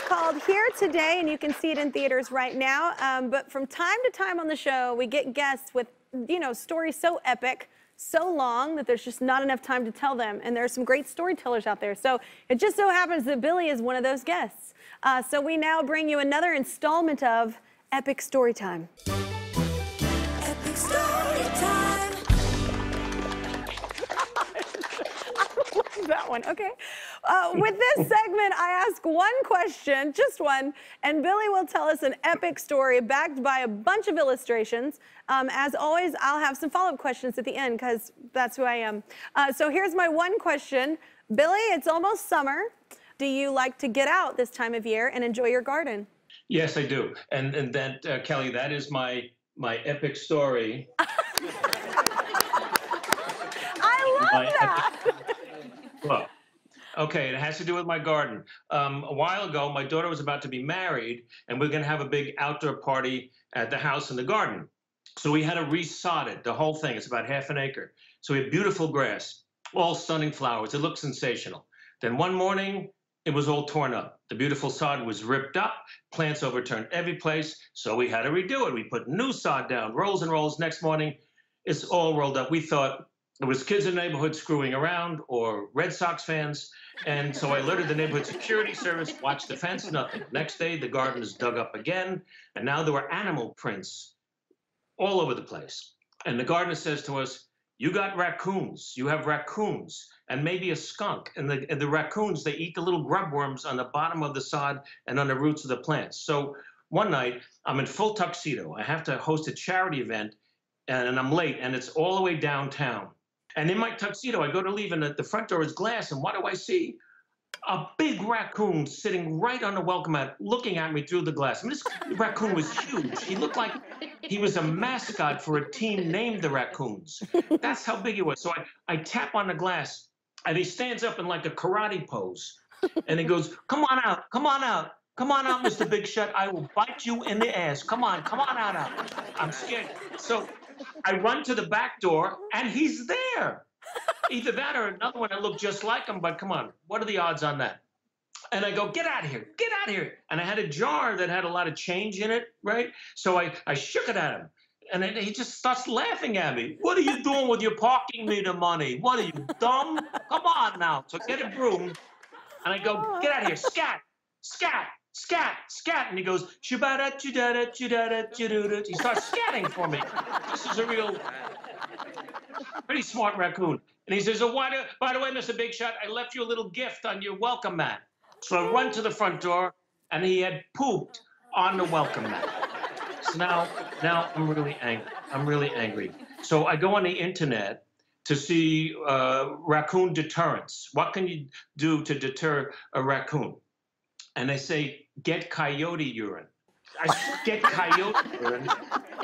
is called Here Today, and you can see it in theaters right now. But from time to time on the show, we get guests with, stories so epic, so long that there's just not enough time to tell them. And there are some great storytellers out there. So it just so happens that Billy is one of those guests. So we now bring you another installment of Epic Story Time. Epic Story Time. That one, okay. With this segment, I ask one question, just one, and Billy will tell us an epic story backed by a bunch of illustrations. As always, I'll have some follow-up questions at the end because that's who I am. So here's my one question. Billy, it's almost summer. Do you like to get out this time of year and enjoy your garden? Yes, I do. And that, Kelly, that is my epic story. I love that. Well, okay, it has to do with my garden. A while ago, my daughter was about to be married, and we're going to have a big outdoor party at the house in the garden. So we had to resod it, the whole thing. It's about half an acre. So we had beautiful grass, all stunning flowers. It looked sensational. Then one morning, it was all torn up. The beautiful sod was ripped up, plants overturned every place, so we had to redo it. We put new sod down, rolls and rolls. Next morning, it's all rolled up. We thought it was kids in the neighborhood screwing around or Red Sox fans. And so I alerted the neighborhood security service, watched the fence, nothing. Next day, the garden is dug up again. And now there were animal prints all over the place. And the gardener says to us, you got raccoons, you have raccoons, and maybe a skunk. And the raccoons, they eat the little grub worms on the bottom of the sod and on the roots of the plants. So one night, I'm in full tuxedo. I have to host a charity event, and I'm late, and it's all the way downtown. And in my tuxedo, I go to leave, and the front door is glass, and what do I see? A big raccoon sitting right on the welcome mat, looking at me through the glass. I mean, this raccoon was huge. He looked like he was a mascot for a team named the Raccoons. That's how big he was. So I tap on the glass, and he stands up in like a karate pose, and he goes, come on out, come on out. Come on out, Mr. Big Shot. I will bite you in the ass. Come on, come on out. I'm scared. So I run to the back door, and he's there. Either that or another one that looked just like him, but come on, what are the odds on that? And I go, get out of here, get out of here. And I had a jar that had a lot of change in it, right? So I shook it at him, and then he just starts laughing at me. What are you doing with your parking meter money? What are you, dumb? Come on now. So I get a broom, and I go, get out of here, scat, scat. Scat, scat, and he goes, shibada, chidada, chidada, chidada. He starts scatting for me. This is a real, pretty smart raccoon. And he says, oh, by the way, Mr. Big Shot, I left you a little gift on your welcome mat. So I run to the front door, and he had pooped on the welcome mat. So now I'm really angry. I'm really angry. So I go on the internet to see raccoon deterrence. What can you do to deter a raccoon? And they say, get coyote urine. I get coyote urine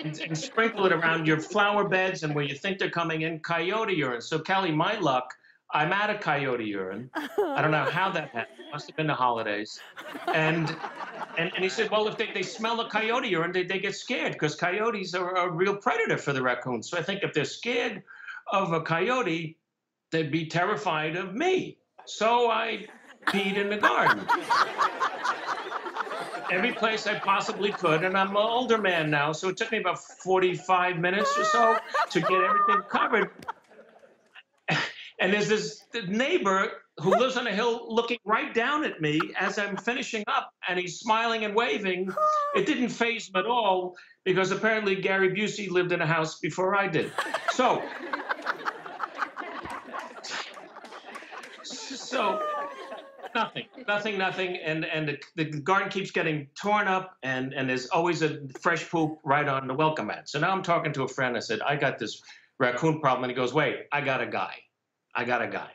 and sprinkle it around your flower beds and where you think they're coming in, coyote urine. So, Kelly, my luck, I'm out of coyote urine. I don't know how that happened. It must have been the holidays. And he said, well, if they smell the coyote urine, they get scared because coyotes are a real predator for the raccoons. So I think if they're scared of a coyote, they'd be terrified of me. So I peed in the garden. Every place I possibly could, and I'm an older man now, so it took me about 45 minutes or so to get everything covered. And there's this neighbor who lives on a hill looking right down at me as I'm finishing up, and he's smiling and waving. It didn't faze him at all, because apparently Gary Busey lived in a house before I did. So Nothing, and the garden keeps getting torn up, and there's always a fresh poop right on the welcome mat. So now I'm talking to a friend. I said, I got this raccoon problem, and he goes, wait, I got a guy. I got a guy.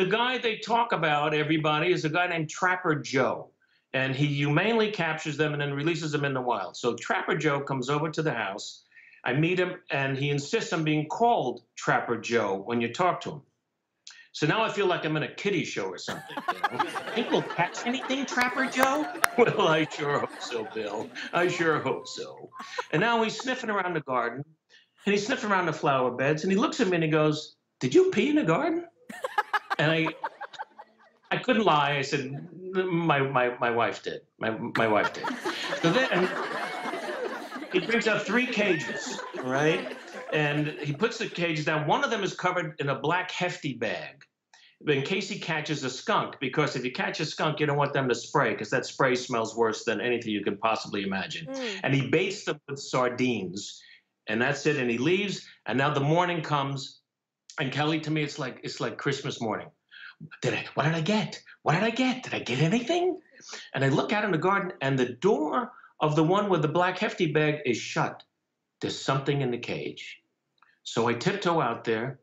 The guy they talk about, everybody, is a guy named Trapper Joe, and he humanely captures them and then releases them in the wild. So Trapper Joe comes over to the house. I meet him, and he insists on being called Trapper Joe when you talk to him. So now I feel like I'm in a kiddie show or something. I think we'll catch anything, Trapper Joe? Well, I sure hope so, Bill. I sure hope so. And now he's sniffing around the garden, and he's sniffing around the flower beds, and he looks at me and he goes, did you pee in the garden? And I I couldn't lie. I said, my wife did. My wife did. So then he brings out 3 cages, right? And he puts the cages down. One of them is covered in a black hefty bag in case he catches a skunk, because if you catch a skunk, you don't want them to spray, because that spray smells worse than anything you can possibly imagine. Mm. And he baits them with sardines, and that's it, and he leaves, and now the morning comes, and Kelly, to me, it's like Christmas morning. What did I get? What did I get? Did I get anything? And I look out in the garden, and the door of the one with the black hefty bag is shut. There's something in the cage. So I tiptoe out there,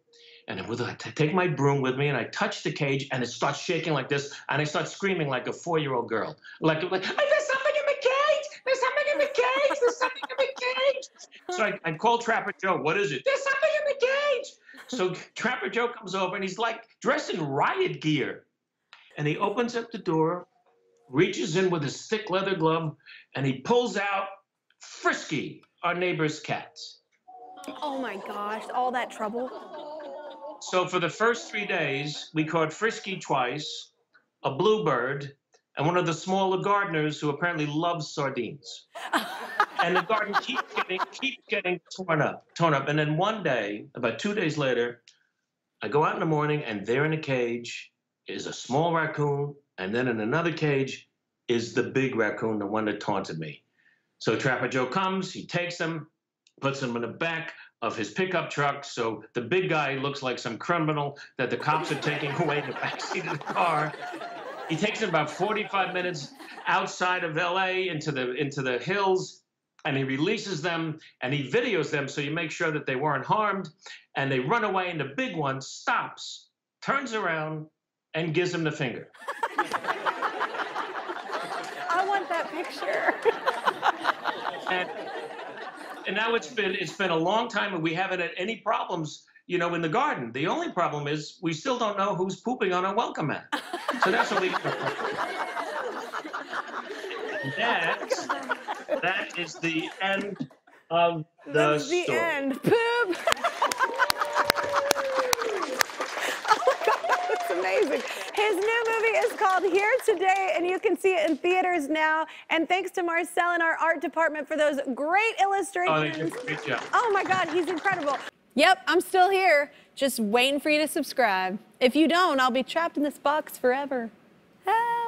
and I take my broom with me, and I touch the cage, and it starts shaking like this, and I start screaming like a 4-year-old girl. Like, oh, there's something in the cage! There's something in the cage! There's something in the cage! So I call Trapper Joe. What is it? There's something in the cage! So Trapper Joe comes over, and he's like dressed in riot gear. And he opens up the door, reaches in with his thick leather glove, and he pulls out Frisky, our neighbor's cat. Oh, my gosh. All that trouble. So for the first 3 days, we caught Frisky twice, a bluebird, and one of the smaller gardeners who apparently loves sardines. And the garden keeps getting torn up. And then one day, about 2 days later, I go out in the morning, and there in a cage is a small raccoon, and then in another cage is the big raccoon, the one that taunted me. So Trapper Joe comes, he takes him, puts him in the back of his pickup truck, so the big guy looks like some criminal that the cops are taking away in the backseat of the car. He takes him about 45 minutes outside of LA into the hills, and he releases them, and he videos them so you make sure that they weren't harmed, and they run away, and the big one stops, turns around, and gives him the finger. I want that picture. And now it's been a long time, and we haven't had any problems, you know, in the garden. The only problem is we still don't know who's pooping on our welcome mat. So that's what we do. That is the end of the story. The end. Poop. Oh, God, that's amazing. His new movie is called Here Today, and you can see it in theaters now. And thanks to Marcel and our art department for those great illustrations. Oh, they did a great job. Oh, my God, he's incredible. Yep, I'm still here, just waiting for you to subscribe. If you don't, I'll be trapped in this box forever. Hey.